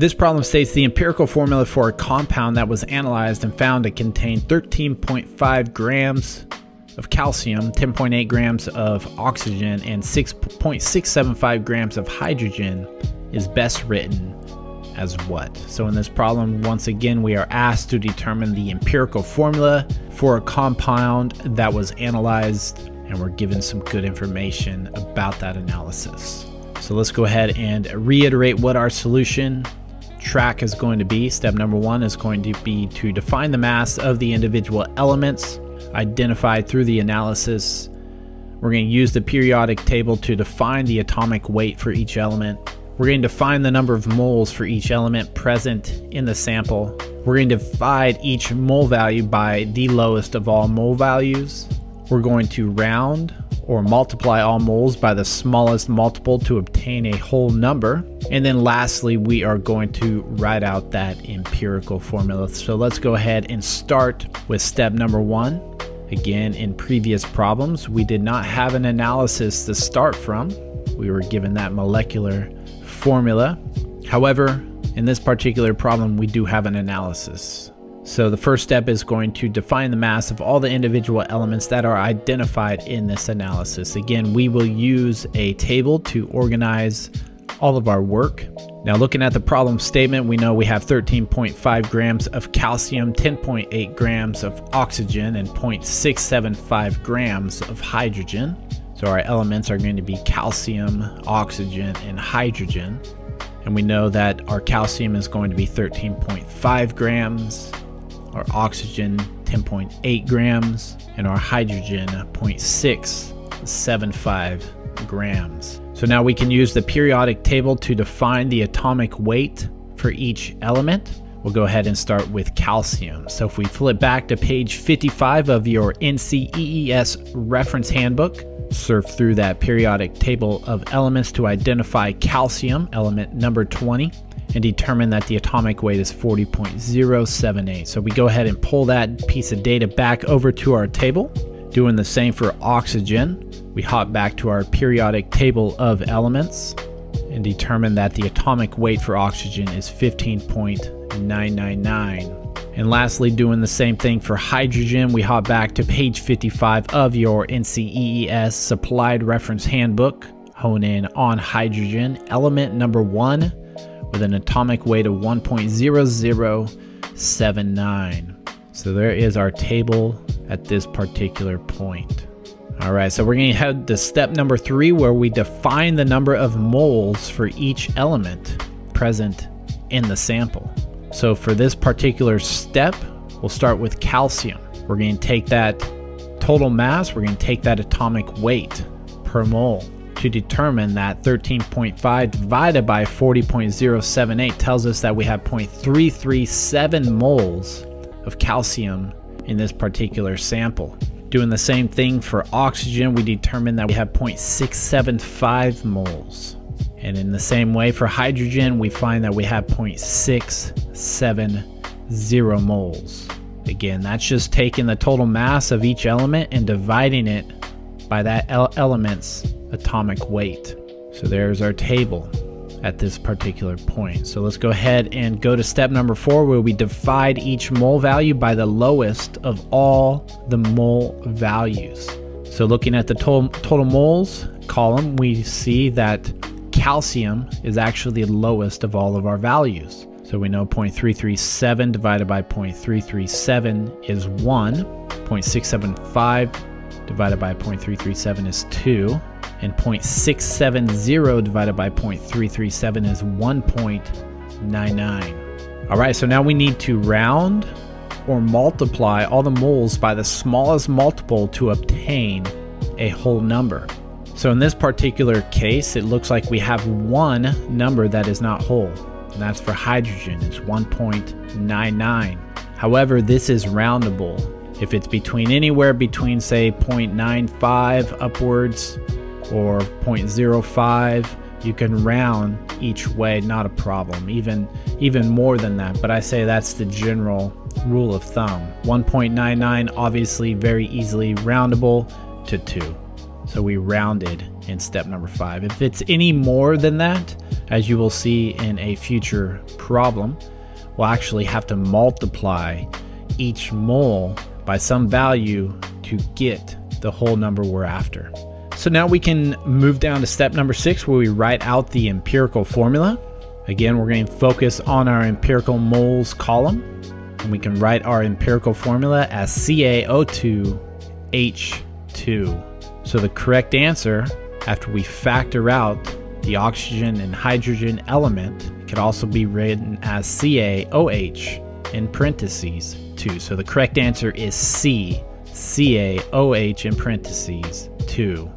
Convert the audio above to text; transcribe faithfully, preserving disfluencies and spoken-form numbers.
This problem states the empirical formula for a compound that was analyzed and found to contain thirteen point five grams of calcium, ten point eight grams of oxygen, and six point six seven five grams of hydrogen is best written as what? So in this problem, once again, we are asked to determine the empirical formula for a compound that was analyzed, and we're given some good information about that analysis. So let's go ahead and reiterate what our solution track is going to be. Step number one is going to be to define the mass of the individual elements identified through the analysis. We're going to use the periodic table to define the atomic weight for each element. We're going to define the number of moles for each element present in the sample. We're going to divide each mole value by the lowest of all mole values. We're going to round or multiply all moles by the smallest multiple to obtain a whole number. And then lastly, we are going to write out that empirical formula. So let's go ahead and start with step number one. Again, in previous problems, we did not have an analysis to start from. We were given that molecular formula. However, in this particular problem, we do have an analysis. So the first step is going to define the mass of all the individual elements that are identified in this analysis. Again, we will use a table to organize all of our work. Now, looking at the problem statement, we know we have thirteen point five grams of calcium, ten point eight grams of oxygen, and zero point six seven five grams of hydrogen. So our elements are going to be calcium, oxygen, and hydrogen. And we know that our calcium is going to be thirteen point five grams, our oxygen ten point eight grams, and our hydrogen zero point six seven five grams. So now we can use the periodic table to define the atomic weight for each element. We'll go ahead and start with calcium. So if we flip back to page fifty-five of your N C E E S reference handbook, surf through that periodic table of elements to identify calcium, element number twenty, and determine that the atomic weight is forty point zero seven eight. So we go ahead and pull that piece of data back over to our table. Doing the same for oxygen, we hop back to our periodic table of elements and determine that the atomic weight for oxygen is fifteen point nine nine nine. And lastly, doing the same thing for hydrogen, we hop back to page fifty-five of your N C E E S supplied reference handbook. Hone in on hydrogen, element number one, with an atomic weight of one point zero zero seven nine. So there is our table at this particular point. All right, so we're going to head to step number three, where we define the number of moles for each element present in the sample. So for this particular step, we'll start with calcium. We're going to take that total mass, we're going to take that atomic weight per mole to determine that thirteen point five divided by forty point zero seven eight tells us that we have zero point three three seven moles of calcium in this particular sample. Doing the same thing for oxygen, we determine that we have zero point six seven five moles. And in the same way for hydrogen, we find that we have zero point six seven zero moles. Again, that's just taking the total mass of each element and dividing it by that element's atomic weight. So there's our table at this particular point. So let's go ahead and go to step number four, where we divide each mole value by the lowest of all the mole values. So looking at the total, total moles column, we see that calcium is actually the lowest of all of our values. So we know zero point three three seven divided by zero point three three seven is one, zero point six seven five divided by zero point three three seven is two, and zero point six seven zero divided by zero point three three seven is one point nine nine. All right, so now we need to round or multiply all the moles by the smallest multiple to obtain a whole number. So in this particular case, it looks like we have one number that is not whole, and that's for hydrogen. It's one point nine nine. However, this is roundable. If it's between anywhere between, say, zero point nine five upwards or zero point zero five, you can round each way, not a problem, even, even more than that. But I say that's the general rule of thumb. one point nine nine, obviously, very easily roundable to two. So we rounded in step number five. If it's any more than that, as you will see in a future problem, we'll actually have to multiply each mole by some value to get the whole number we're after. So now we can move down to step number six, where we write out the empirical formula. Again, we're going to focus on our empirical moles column, and we can write our empirical formula as C A O two H two. So the correct answer, after we factor out the oxygen and hydrogen element, can also be written as C A O H in parentheses two. So the correct answer is C, C A O H in parentheses two.